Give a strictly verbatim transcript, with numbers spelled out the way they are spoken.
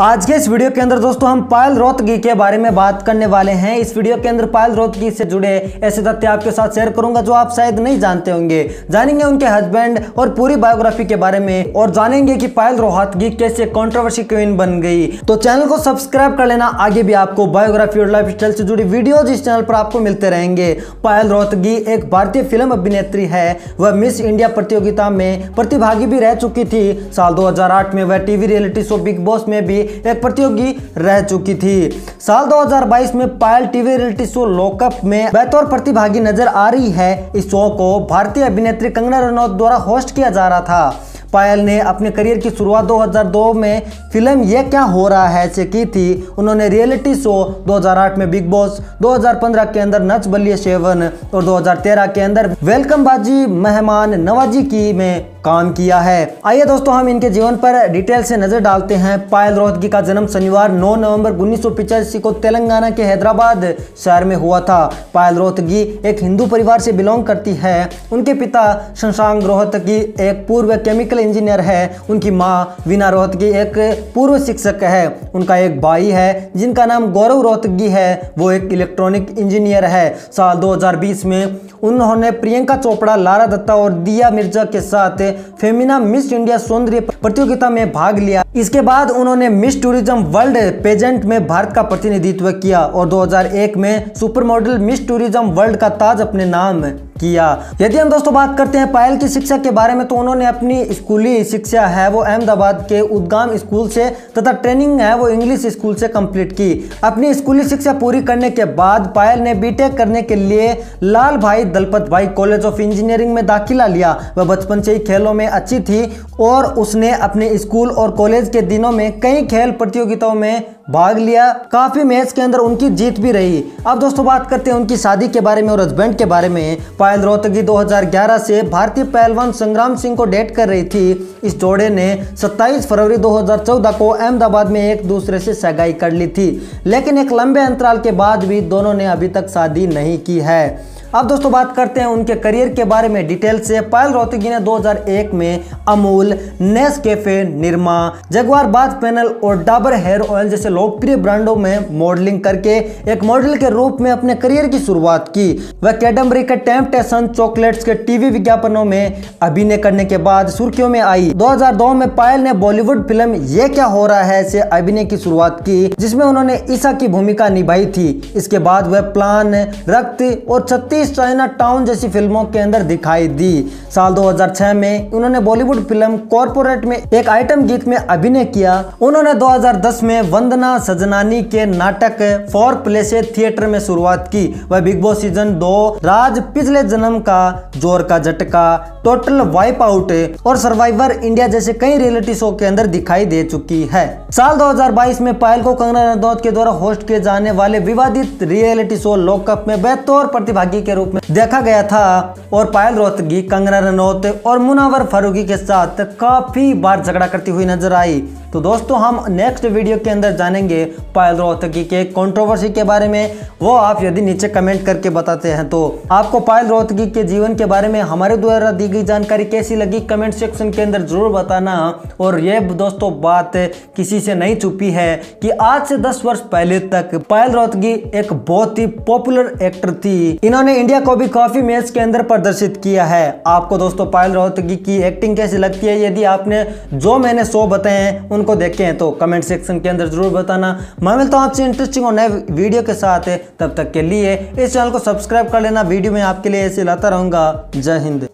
आज के इस वीडियो के अंदर दोस्तों हम पायल रोहतगी के बारे में बात करने वाले हैं। इस वीडियो के अंदर पायल रोहतगी से जुड़े ऐसे तथ्य आपके साथ शेयर करूंगा जो आप शायद नहीं जानते होंगे। जानेंगे उनके हस्बैंड और पूरी बायोग्राफी के बारे में और जानेंगे कि पायल रोहतगी कैसे कंट्रोवर्सी क्वीन बन गई। तो चैनल को सब्सक्राइब कर लेना, आगे भी आपको बायोग्राफी और लाइफ स्टाइल से जुड़ी वीडियोज इस चैनल पर आपको मिलते रहेंगे। पायल रोहतगी एक भारतीय फिल्म अभिनेत्री है। वह मिस इंडिया प्रतियोगिता में प्रतिभागी भी रह चुकी थी। साल दो हजार आठ में वह TV reality show Bigg Boss में भी एक प्रतियोगी रह चुकी थी। साल दो हजार बाईस में Payal TV reality show Lock Upp में बेहतर प्रतिभागी नजर आ रही है। इस शो को भारतीय अभिनेत्री कंगना रनौत द्वारा होस्ट किया जा रहा था। पायल ने अपने करियर की शुरुआत दो हजार दो में फिल्म ये क्या हो रहा है से की थी। उन्होंने रियलिटी शो दो हजार आठ में बिग बॉस, दो हजार पंद्रह के अंदर नच बलिए सेवन और दो हजार तेरह के अंदर वेलकम बाजी मेहमान नवाजी की में काम किया है। आइए दोस्तों हम इनके जीवन पर डिटेल से नजर डालते हैं। पायल रोहतगी का जन्म शनिवार नौ नवंबर उन्नीस सौ पचासी को तेलंगाना के हैदराबाद शहर में हुआ था। पायल रोहतगी एक हिंदू परिवार से बिलोंग करती है। उनके पिता शमशांग रोहतगी एक पूर्व केमिकल इंजीनियर है। उनकी माँ वीणा रोहतगी एक पूर्व शिक्षक है। उनका एक भाई है जिनका नाम गौरव रोहतगी है, वो एक इलेक्ट्रॉनिक इंजीनियर है। साल दो हजार बीस में उन्होंने प्रियंका चोपड़ा, लारा दत्ता और दीया मिर्जा के साथ फेमिना मिस इंडिया सौंदर्य प्रतियोगिता में भाग लिया। इसके बाद उन्होंने मिस टूरिज्म वर्ल्ड पेजेंट में भारत का प्रतिनिधित्व किया और दो हजार एक में supermodel Miss Tourism World का ताज अपने नाम किया। यदि हम दोस्तों बात करते हैं पायल की शिक्षा के बारे में तो उन्होंने अपनी स्कूली शिक्षा है वो अहमदाबाद के उद्गम स्कूल से तथा ट्रेनिंग है वो इंग्लिश स्कूल से कंप्लीट की। अपनी स्कूली शिक्षा पूरी करने के बाद पायल ने बीटेक करने के लिए लाल भाई दलपत भाई कॉलेज ऑफ इंजीनियरिंग में दाखिला लिया। वह बचपन से ही खेलों में अच्छी थी और उसने अपने स्कूल और कॉलेज के दिनों में कई खेल प्रतियोगिताओं में भाग लिया। काफी मैच के अंदर उनकी जीत भी रही। अब दोस्तों बात करते हैं उनकी शादी के बारे में और हस्बैंड के बारे में। पायल रोहतगी दो हजार ग्यारह से भारतीय पहलवान संग्राम सिंह को डेट कर रही थी। इस जोड़े ने सत्ताईस फरवरी दो हजार चौदह को अहमदाबाद में एक दूसरे से सगाई कर ली थी, लेकिन एक लंबे अंतराल के बाद भी दोनों ने अभी तक शादी नहीं की है। अब दोस्तों बात करते हैं उनके करियर के बारे में डिटेल से। पायल रोहतगी ने दो हजार एक में Amul, Nescafe, Nirma, जगवार bath panel और डाबर हेयर ऑयल जैसे लोकप्रिय ब्रांडों में मॉडलिंग करके एक मॉडल के रूप में अपने करियर की शुरुआत की। वह कैडबरी के टेम्पटेशन चॉकलेट्स के टीवी विज्ञापनों में अभिनय करने के बाद सुर्खियों में आई। दो हजार दो में पायल ने बॉलीवुड फिल्म ये क्या हो रहा है से अभिनय की शुरुआत की, जिसमें उन्होंने ईसा की भूमिका निभाई थी। इसके बाद वह प्लान, रक्त और छत्तीस चाइना टाउन जैसी फिल्मों के अंदर दिखाई दी। साल दो हजार छह में उन्होंने बॉलीवुड फिल्म कॉरपोरेट में एक आइटम गीत में अभिनय किया। उन्होंने दो हजार दस में वंदना सजनानी के नाटक फोर प्लेसे थिएटर में शुरुआत की। वह बिग बॉस सीजन दो, राज पिछले जन्म का, जोर का झटका, टोटल वाइप आउट और सर्वाइवर इंडिया जैसे कई रियलिटी शो के अंदर दिखाई दे चुकी है। साल दो हजार बाईस में पायल को कंगना रनौत के द्वारा होस्ट किए जाने वाले विवादित रियलिटी शो लॉक अप में बेहतर प्रतिभागी के रूप में देखा गया था और पायल रोहतगी कंगना रनौत और मुनावर फरूकी के साथ काफी बार झगड़ा करती हुई नजर आई। तो दोस्तों हम नेक्स्ट वीडियो के अंदर जानेंगे पायल रोहतगी के कंट्रोवर्सी के बारे में, वो आप यदि नीचे कमेंट करके बताते हैं। तो आपको पायल रोहतगी के जीवन के बारे में हमारे द्वारा दी गई जानकारी कैसी लगी कमेंट सेक्शन के अंदर जरूर बताना। और ये दोस्तों बात किसी से नहीं छुपी है कि आज से दस वर्ष पहले तक पायल रोहतगी एक बहुत ही पॉपुलर एक्टर थी। इन्होंने इंडिया को भी काफी मैच के अंदर प्रदर्शित किया है। आपको दोस्तों पायल रोहतगी की एक्टिंग कैसी लगती है? यदि आपने जो मैंने शो बताए हैं को देखे हैं तो कमेंट सेक्शन के अंदर जरूर बताना। मैं मिलता हूं आपसे इंटरेस्टिंग और नए वीडियो के साथ, तब तक के लिए इस चैनल को सब्सक्राइब कर लेना। वीडियो में आपके लिए ऐसे लाता रहूंगा। जय हिंद।